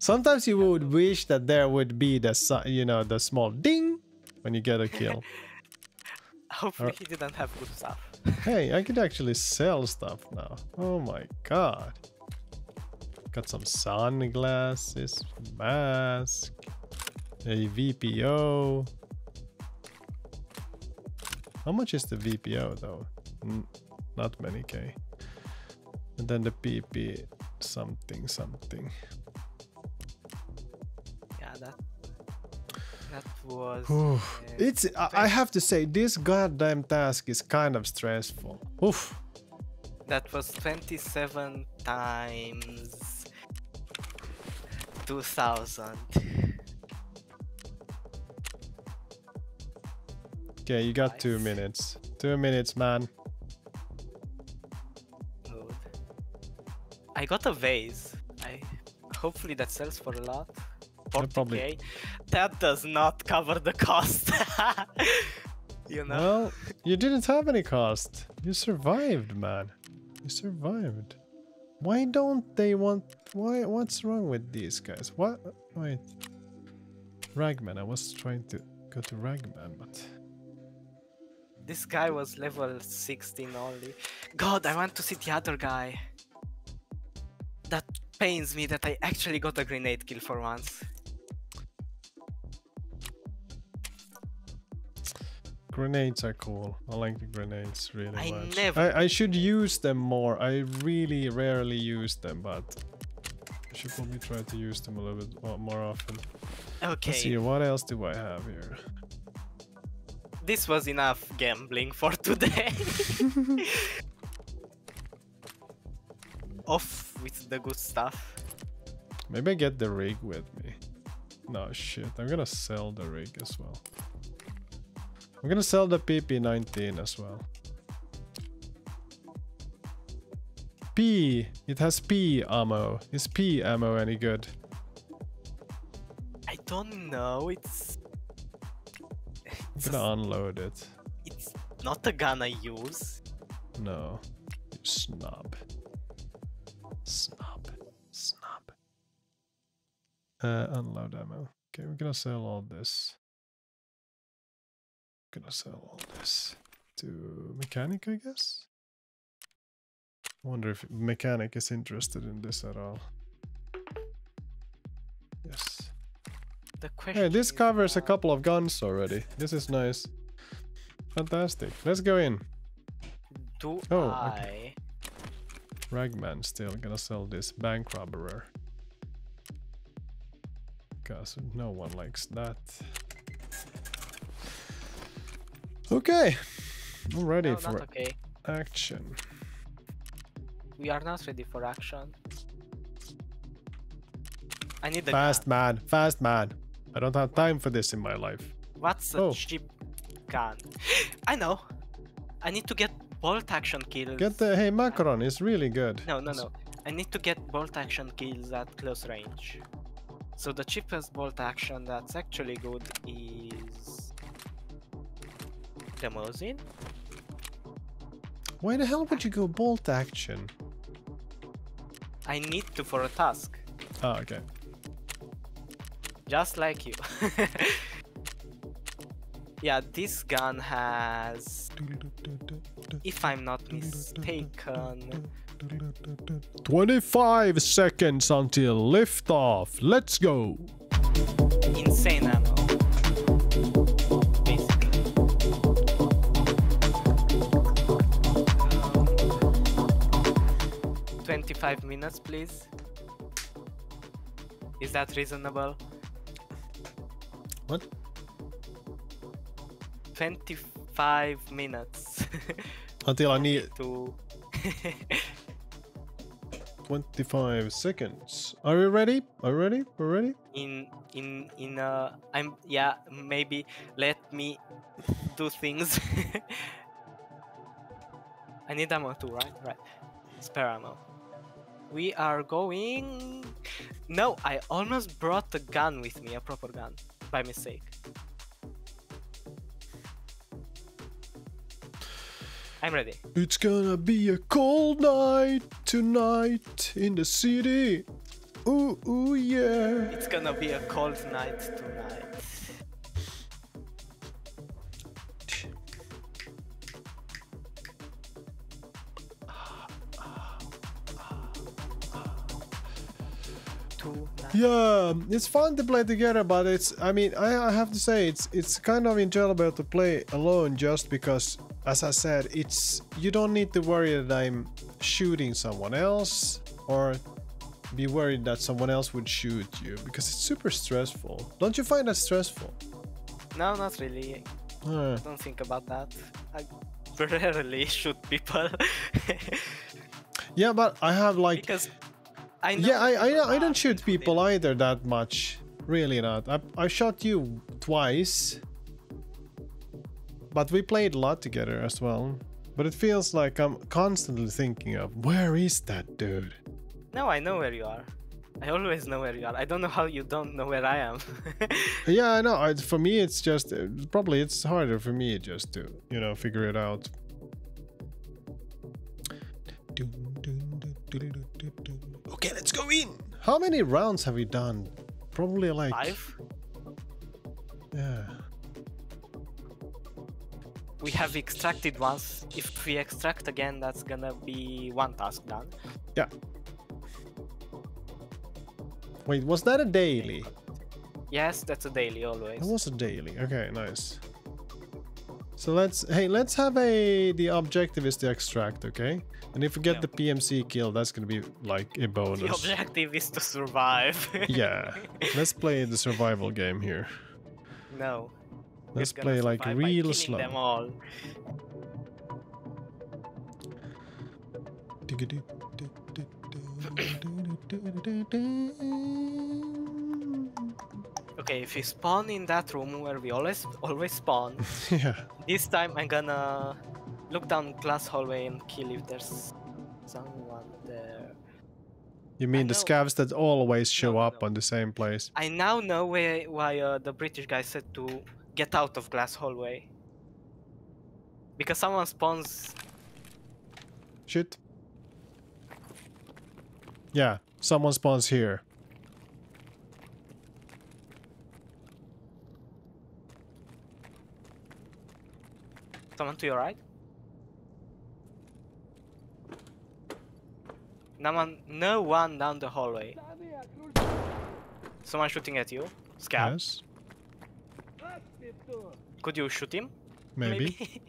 Sometimes you would wish that there would be the, you know, the small ding when you get a kill. Hopefully he didn't have good stuff. Hey, I could actually sell stuff now. Oh my god. Got some sunglasses, mask, a VPO. How much is the VPO though? Not many K. And then the PP something something. Yeah, that was... it's... I have to say, this goddamn task is kind of stressful. Oof. That was 27 times 2000. Okay, you got nice. 2 minutes. 2 minutes, man. Good. I got a vase. Hopefully that sells for a lot. 40K. Probably. That does not cover the cost. You know? Well, you didn't have any cost. You survived, man. You survived. Why don't they want... Why? What's wrong with these guys? What? Wait. Ragman. I was trying to go to Ragman, but... This guy was level 16 only. God, I want to see the other guy. That pains me that I actually got a grenade kill for once. Grenades are cool. I like the grenades really much. I should use them more. I really rarely use them, but I should probably try to use them a little bit more often. Okay. Let's see, what else do I have here? This was enough gambling for today. Off with the good stuff. Maybe I get the rig with me. No shit, I'm gonna sell the rig as well. I'm gonna sell the PP19 as well. P, it has P ammo. Is P ammo any good? I don't know, it's I'm gonna unload it. It's not a gun I use. No, you snob. Snob. Unload ammo. Okay, we're gonna sell all this. Gonna sell all this to mechanic, I guess. Wonder if mechanic is interested in this at all. Yes. The question. Hey, this covers a couple of guns already. This is nice. Fantastic. Let's go in. Do okay. Ragman still gonna sell this bank robber. Because no one likes that. Okay. I'm ready for action. We are not ready for action. I need the gun. Fast man. I don't have time for this in my life. What's a cheap gun? I know. I need to get bolt action kills. Get the Macaron is really good. No. I need to get bolt action kills at close range. So the cheapest bolt action that's actually good is the Mosin. Why the hell would you go bolt action? I need to for a task. Oh, okay. Just like you. Yeah, this gun has, if I'm not mistaken, 25 seconds until liftoff. Let's go. Insane ammo. Basically. 25 minutes, please. Is that reasonable? What? 25 minutes. Until I need to 25 seconds. Are you ready? Are you ready? We're ready? I'm, yeah, maybe let me do things. I need ammo too, right? Right. Spare ammo. We are going... No, I almost brought a gun with me, a proper gun, by mistake. I'm ready. It's gonna be a cold night tonight in the city. Ooh, ooh, yeah. It's gonna be a cold night tonight. Yeah, it's fun to play together, but it's, I mean, I have to say it's kind of enjoyable to play alone, just because, as I said, it's, you don't need to worry that I'm shooting someone else or be worried that someone else would shoot you, because it's super stressful. Don't you find that stressful? No, not really. Don't think about that. I rarely shoot people. Yeah, but I have like... Because I know, yeah, I don't shoot people either that much, really not. I shot you twice, but we played a lot together as well. But it feels like I'm constantly thinking of, where is that dude? No, I know where you are. I always know where you are. I don't know how you don't know where I am. Yeah, I know. For me, it's just, probably it's harder for me just to, you know, figure it out. Okay, let's go in. How many rounds have we done? Probably like 5. Yeah. We have extracted once. If we extract again, that's gonna be 1 task done. Yeah. Wait, was that a daily? Yes, that's a daily always. That was a daily. Okay, nice. So let's have the objective is to extract, okay? And if we get the PMC kill, that's gonna be like a bonus. The objective is to survive. Yeah, let's play the survival game here. No. Let's play like real slow. Them all. Okay, if you spawn in that room where we always spawn, yeah. This time I'm gonna look down glass hallway and kill if there's someone there. You mean the scavs that always show up on the same place? I now know why the British guy said to get out of glass hallway. Because someone spawns... Shit. Yeah, someone spawns here. Someone to your right? No one down the hallway. Someone shooting at you. Scout. Yes. Could you shoot him? Maybe.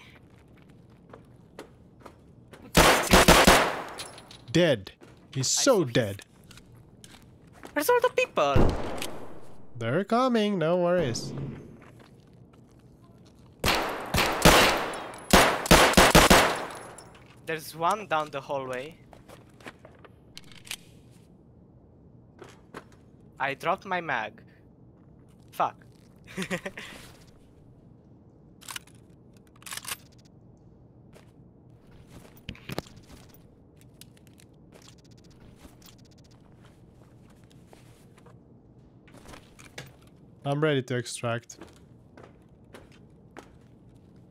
Dead. He's so dead. Where's all the people? They're coming, no worries. There's one down the hallway. I dropped my mag. Fuck. I'm ready to extract.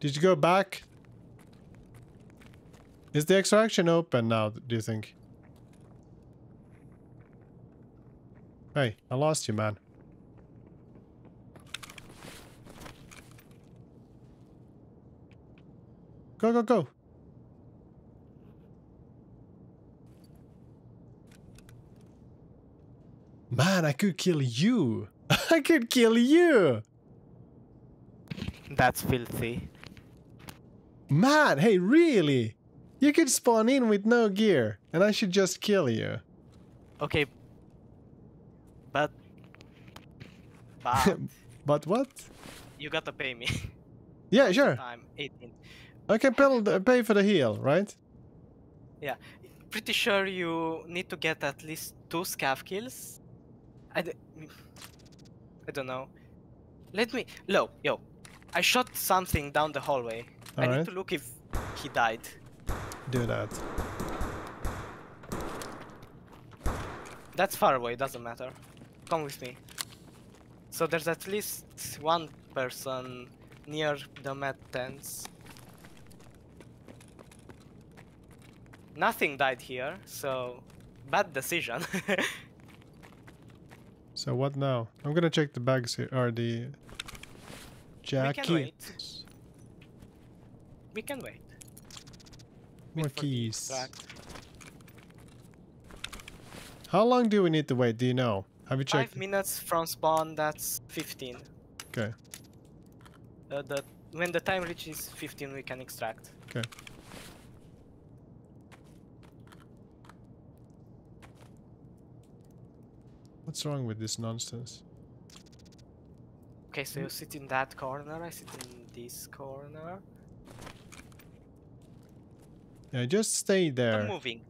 Did you go back? Is the extraction open now, do you think? Hey, I lost you, man. Go, go, go! Man, I could kill you! I could kill you! That's filthy. Man, hey, really? You could spawn in with no gear, and I should just kill you. Okay. But... But what? You gotta pay me. Yeah, sure. I'm 18. I can pay for the heal, right? Yeah. pretty sure you need to get at least 2 scav kills. I don't know. Let me... yo. I shot something down the hallway. All right. I need to look if he died. Do that. That's far away, doesn't matter. Come with me. So there's at least one person near the med tents. Nothing died here, so bad decision. So what now? I'm gonna check the bags here, or the jackets. We can wait. More keys. How long do we need to wait? Do you know? Have you checked? 5 minutes from spawn. That's 15. Okay. When the time reaches 15, we can extract. Okay. What's wrong with this nonsense? Okay, so you sit in that corner, I sit in this corner. Yeah, just stay there. I'm moving.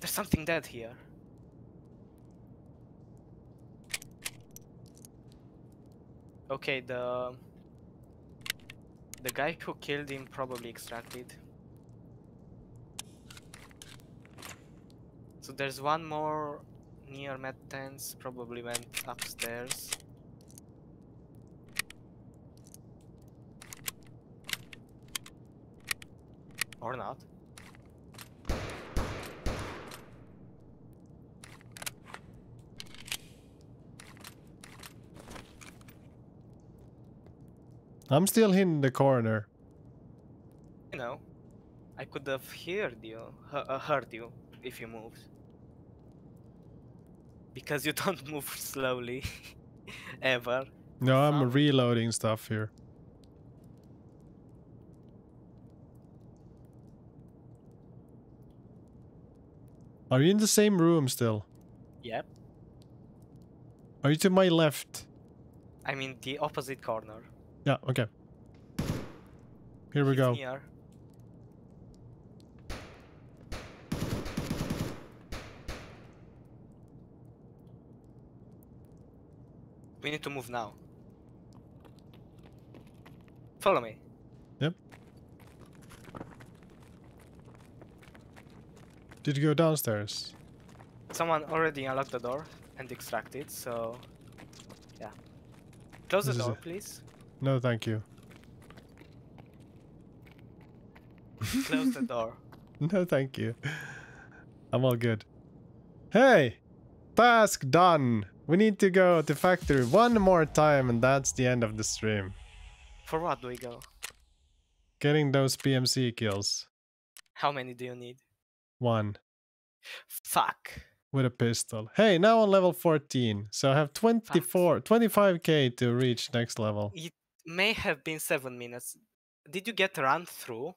There's something dead here. Okay, the guy who killed him probably extracted. So there's one more near med tents, probably went upstairs. Or not. I'm still in the corner. You know, I could have heard you if you moved. Because you don't move slowly, ever. No, I'm reloading stuff here. Are you in the same room still? Yep. Are you to my left? I'm in the opposite corner. Yeah, okay. Here we go. Near. We need to move now. Follow me. Yep. Did you go downstairs? Someone already unlocked the door and extracted, so... Yeah. Close the door, please. No, thank you. Close the door. No, thank you. I'm all good. Hey! Task done! We need to go to factory one more time, and that's the end of the stream. For what do we go? Getting those PMC kills. How many do you need? 1. Fuck. With a pistol. Hey, now on level 14, so I have 25k to reach next level. It may have been 7 minutes. Did you get run through?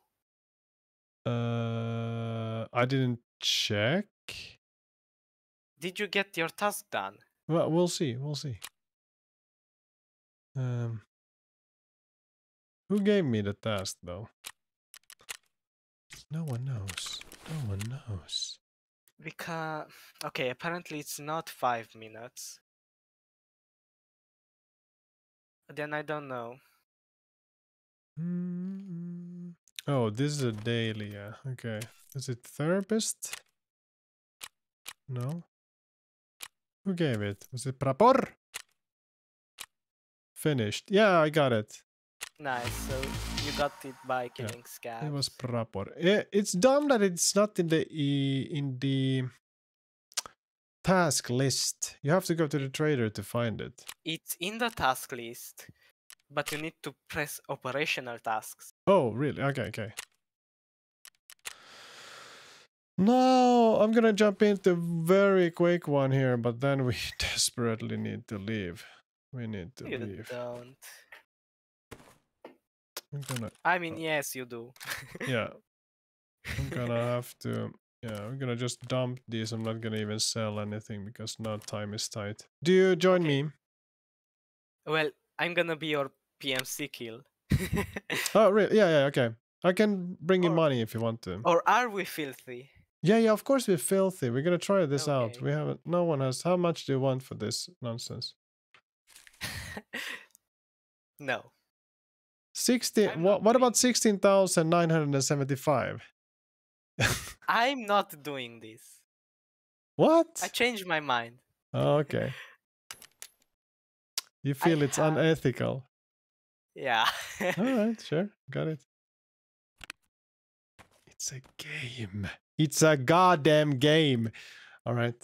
I didn't check. Did you get your task done? Well, we'll see, we'll see. Who gave me the task, though? No one knows. No one knows. Because... Okay, apparently it's not 5 minutes. Then I don't know. Mm-hmm. Oh, this is a daily, yeah. Okay. Is it therapist? No. Who gave it? Was it Prapor? Finished. Yeah, I got it. Nice. So you got it by killing scabs. It was Prapor. It's dumb that it's not in the task list. You have to go to the trader to find it. It's in the task list, but you need to press operational tasks. Oh, really? Okay, okay. No, I'm gonna jump into a very quick one here, but then we desperately need to leave. We need to leave. You don't. I'm gonna... I mean, yes, you do. Yeah. I'm gonna have to... Yeah, I'm gonna just dump these. I'm not gonna even sell anything, because now time is tight. Do you join me? Well, I'm gonna be your PMC kill. Oh, really? Yeah, yeah, okay. I can bring you money if you want to. Or are we filthy? Yeah, yeah, of course we're filthy. We're gonna try this out. We haven't. No one has. How much do you want for this nonsense? No. 16. What about 16,975? I'm not doing this. What? I changed my mind. Oh, okay. You feel it's unethical. Yeah. All right, sure, got it. It's a game. It's a goddamn game. All right.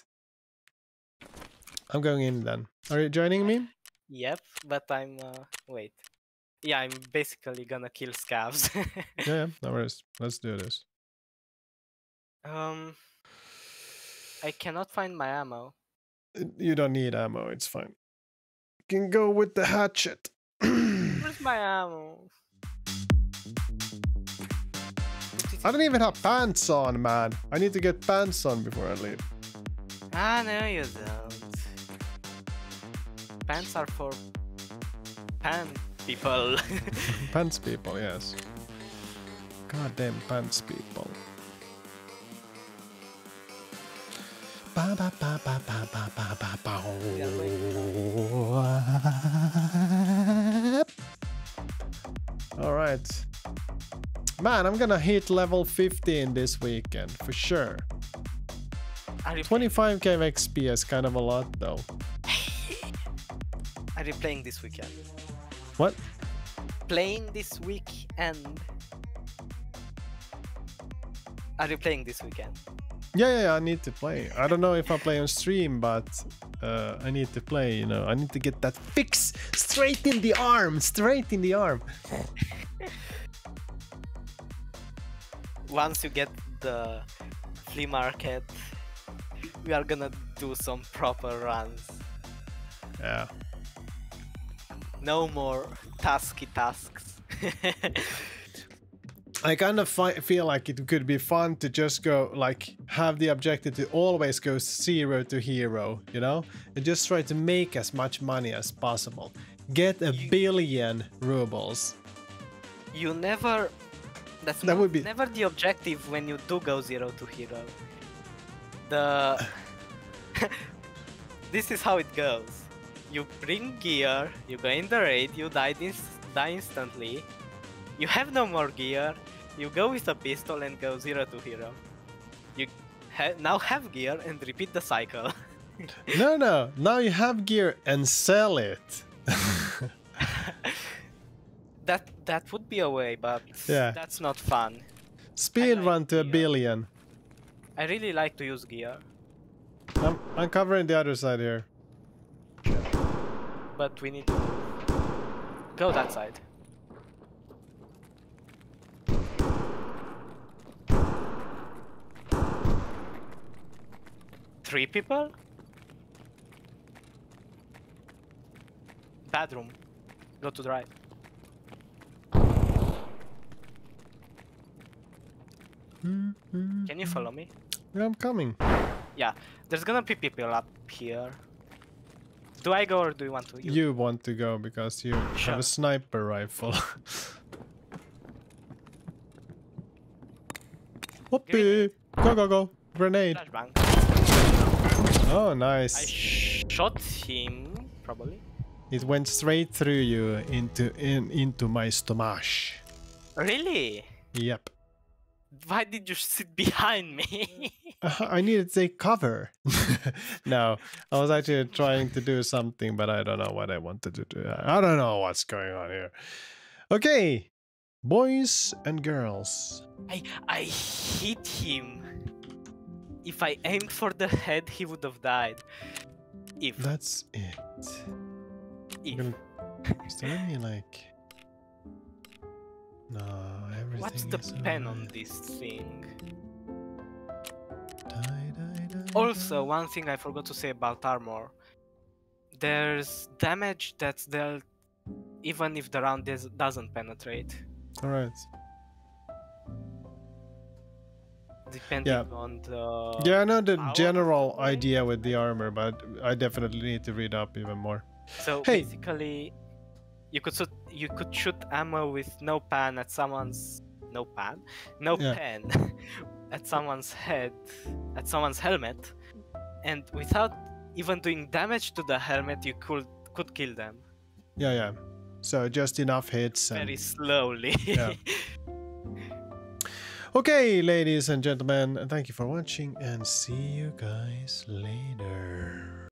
I'm going in then. Are you joining me? Yep, but I'm. Wait. Yeah, I'm basically gonna kill scavs. Yeah, no worries. Let's do this. I cannot find my ammo. You don't need ammo. It's fine. You can go with the hatchet. Where's my ammo? I don't even have pants on, man. I need to get pants on before I leave. Ah, no, you don't. Pants are for pants people. Pants people, yes. Goddamn pants people. Ba ba ba ba ba ba ba ba ba. All right, man. I'm gonna hit level 15 this weekend for sure. 25k of XP is kind of a lot, though. Are you playing this weekend? What? Playing this weekend. Are you playing this weekend? Yeah, yeah, yeah, I need to play. I don't know if I play on stream, but I need to play, you know. I need to get that fix straight in the arm, straight in the arm. Once you get the flea market, we are gonna do some proper runs. Yeah. No more tasky tasks. I kind of feel like it could be fun to just go, like, have the objective to always go zero to hero, you know? And just try to make as much money as possible. Get a billion rubles. You never... That would be... never the objective when you do go zero to hero. The... This is how it goes. You bring gear, you go in the raid, you die instantly. You have no more gear, you go with a pistol and go zero to hero. You now have gear and repeat the cycle. No, no, now you have gear and sell it. that would be a way, but yeah, that's not fun. Speedrun to a billion. I really like to use gear. I'm covering the other side here. But we need to go that side. Three people? Bedroom. Go to the right. Can you follow me? Yeah, I'm coming. Yeah, there's gonna be people up here. Do I go or do you want to? You want to go because you have a sniper rifle. Whoopee! Go, go, go! Grenade! Oh, nice. I shot him, probably. It went straight through you into my stomach. Really? Yep. Why did you sit behind me? I needed to take cover. No, I was actually trying to do something, but I don't know what I wanted to do. I don't know what's going on here. Okay, boys and girls. I hit him. If I aimed for the head, he would have died. If. That's it. If. Is there any, like... No, everything is... What's the pen on this thing? Also, one thing I forgot to say about armor. There's damage that's dealt even if the round doesn't penetrate. Alright. Depending on the... Yeah, I know the general idea with the armor, but I definitely need to read up even more. So basically, you could shoot ammo with no pan at someone's no pad, no pen at someone's head, at someone's helmet, and without even doing damage to the helmet, you could kill them. Yeah, yeah. So just enough hits. Very slowly. Yeah. Okay, ladies and gentlemen, thank you for watching and see you guys later.